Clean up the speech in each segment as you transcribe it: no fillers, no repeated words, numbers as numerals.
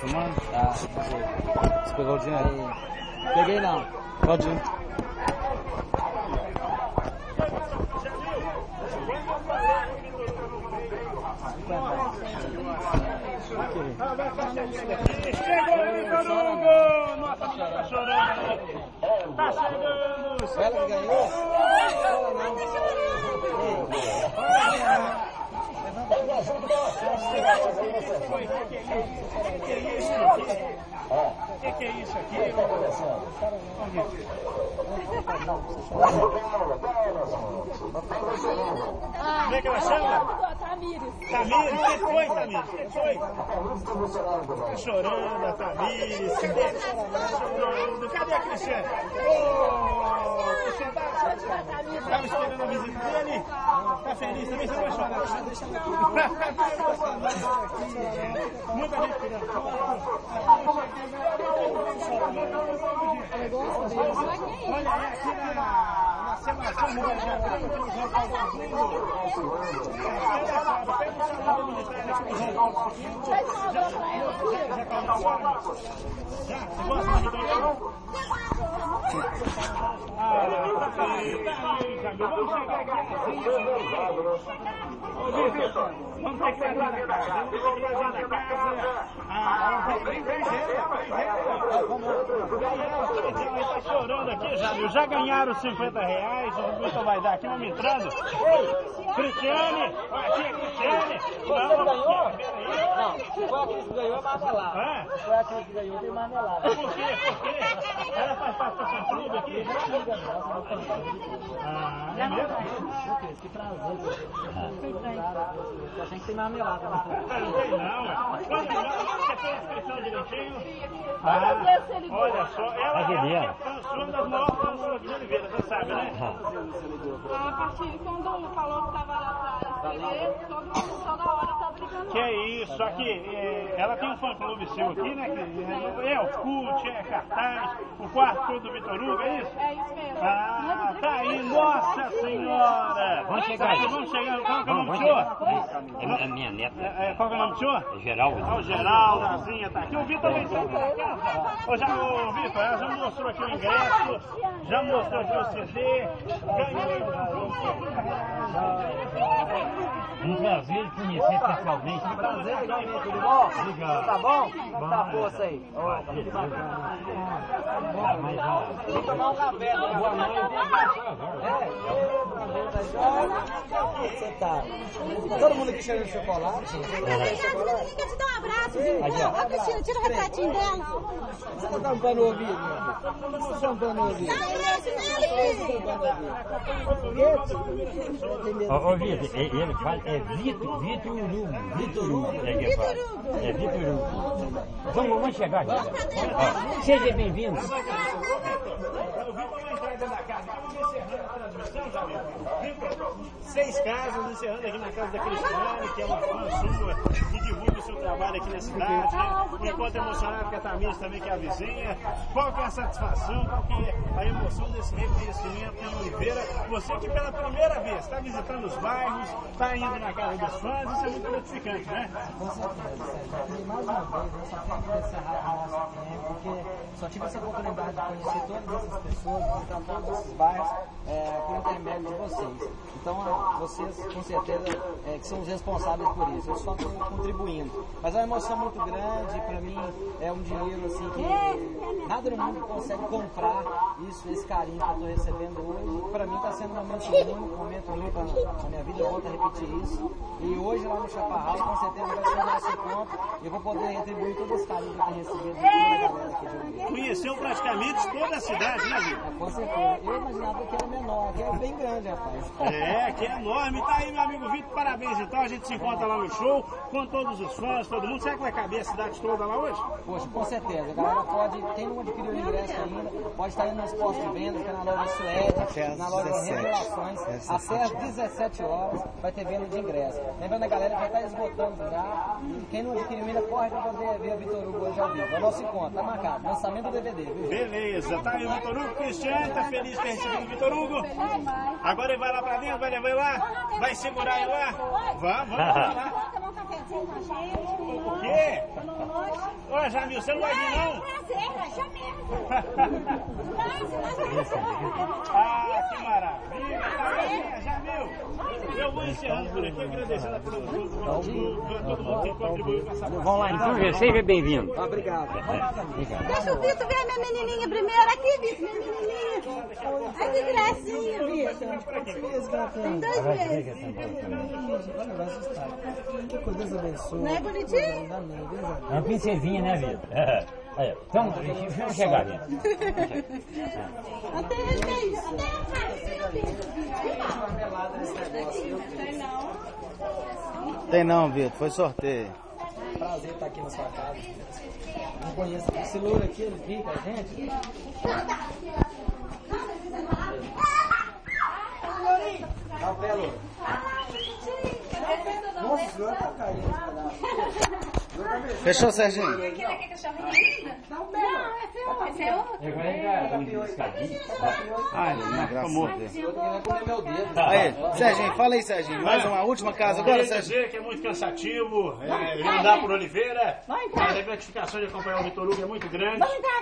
filmando? Tá, você pegou o dinheiro? Aí. Peguei não. Qual o dinheiro? Chegou aí, Vitor Hugo! Nossa, a menina tá chorando! Tá chegando! Ela ganhou? Ela não! Que é isso aqui? Como é que ela chama? Tamiz, que foi, Tamiz? Que foi? Tá chorando a Tamiz. Cadê a Cristiane? Estava esperando a visita dele. Tá feliz também? Você vai chorar? Muita gente querendo. Olha aí, aqui na Semação chorando aqui, Jamil. Já ganharam os 50 reais, o Vitor vai dar aqui, vamos entrando. Ei, Cristiane, aqui é Cristiane. Você ganhou? Não, foi a Cris que ganhou, é marmelada. Foi a Cris que ganhou, tem marmelada. Por quê? Ela faz parte do seu clube aqui? Ah, é mesmo? Que prazer. Eu achei que tem marmelada lá. Não tem não, ué. Quanto não? Você fez a inscrição direitinho? Olha só, ela é uma das maiores canções de Oliveira, você sabe, né? A partir de quando falou que estava lá para Oliveira, todo mundo toda hora está brigando. Que é isso, aqui, ela tem um fã-clube seu aqui, né? É o CUT, é cartaz, o quarto todo do Vitor Hugo, é isso? É isso mesmo. Ah, tá aí, nossa senhora! Vamos chegar aí. Vamos chegar, qual que é o nome do senhor? É minha neta. Qual que é o nome do senhor? Geraldo. Ah, o Geraldo, a Zinha está aqui, o Vitor vem sempre. Ô Vitor, ela já mostrou aqui o ingresso, já mostrou aqui o CD, ganhou. Um prazer conhecer pessoalmente. Um prazer, igualmente, tudo bom? Obrigado. Tá bom? Vamos dar força aí. Vamos tomar um café. Boa noite. Você tá? Todo mundo aqui cheirando chocolate? Obrigado, ninguém quer te dar um abraço. Ó, Cristina, tira o retratinho dela. Você tá tampando o ouvido? Você tá tampando o ouvido? Ô, Vitor, ele fala, é Vitor Hugo. É Vitor Hugo. Vamos chegar aqui. Seja bem-vindo. Seis casas encerrando aqui na casa da Cristiane, que é uma fã sua, que divulga o seu trabalho aqui na cidade, né? Um encontro emocionado com a Tamiz também, que é a vizinha. Qual que é a satisfação, qual que é a emoção desse reconhecimento em Oliveira? Você que pela primeira vez está visitando os bairros, está indo na casa dos fãs, isso é muito gratificante, né? Com certeza, Sérgio. E mais uma vez, eu só quero agradecer a nossa família, porque só tive essa oportunidade de conhecer todas essas pessoas, visitar todos esses bairros, por intermédio de vocês. Então, vocês, com certeza, que são os responsáveis por isso. Eu só estou contribuindo. Mas é uma emoção muito grande, para mim é um dinheiro assim que nada no mundo consegue comprar. Isso, esse carinho que eu estou recebendo hoje, para mim está sendo um momento único na minha vida. Eu volto a repetir isso. E hoje lá no Chaparral, com certeza, vai ser o nosso encontro. Eu vou poder retribuir todo esse carinho que eu tenho recebido da galera aqui de Oliveira. Conheceu praticamente toda a cidade, né, Vitor? Com certeza. Eu imaginava que era menor, que é bem grande, rapaz. É, que é enorme. Tá aí, meu amigo Vitor, parabéns então. A gente se encontra lá no show, com todos os fãs, todo mundo. Será que vai caber a cidade toda lá hoje? Poxa, com certeza. A galera pode, quem não adquiriu o ingresso ainda, pode estar indo nas postos de vendas, que é na loja Suécia, na loja de Revelações, até às 17 horas vai ter venda de ingresso. Lembrando, a galera já está esgotando já. Quem não adquiriu ainda, corre para poder ver o Vitor Hugo hoje ao vivo. É o nosso encontro, tá marcado. Lançamento do DVD, viu? Beleza, tá aí o Vitor Hugo. Cristiane, tá feliz de ter recebido o Vitor Hugo. Agora ele vai lá pra dentro, vai levar ele lá, vai segurar ele lá. Vamos lá. com a gente. O quê? Ô, Jamil, você não vai vir, não? É um prazer, vai chamar. Ah, que maravilha. Jamil, eu vou encerrando por aqui, agradecendo a todo mundo que contribuiu com essa parte. Vamos lá, então, seja bem-vindo. Obrigado. Deixa o Vitor ver a minha menininha primeiro. Aqui, Vitor, minha menininha. Ai, que gracinha, Vitor. Tem 2 meses. Que Deus abençoe. Não é bonitinho? É uma pincelinha, né, Vitor? É. Aí, vamos, deixa chegar, Vitor. Até ele, até a parceira, Vitor. Tem não, Vitor. Foi sorteio. Prazer estar aqui na sua casa. Não conheço esse louro aqui, ele vem com a gente. Dá o pé, louro. Nossa, o senhor tá caindo. Fechou, Serginho? Aquele que eu chamo ainda? Não, é outro. Eu vou entrar, me descadinho. Ai, não, graças a Deus. Eu vou comer meu dedo. Aí, Serginho, fala aí, Serginho. Mais uma última casa agora, Serginho. Que é muito cansativo. Andar por Oliveira. A gratificação de acompanhar o Vitor Hugo é muito grande.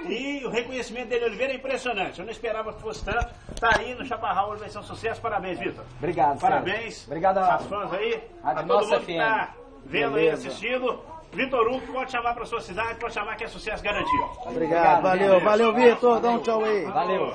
E o reconhecimento dele, Oliveira, é impressionante. Eu não esperava que fosse tanto. Tá aí no Chaparral, vai ser um sucesso. Parabéns, Vitor. Obrigado, parabéns. Obrigado aos fãs aí. A todo mundo que está vendo aí, assistindo. Vitor Hugo, pode chamar para sua cidade, pode chamar que é sucesso garantido. Obrigado, valeu, Vitor. Dá um tchau aí. Valeu.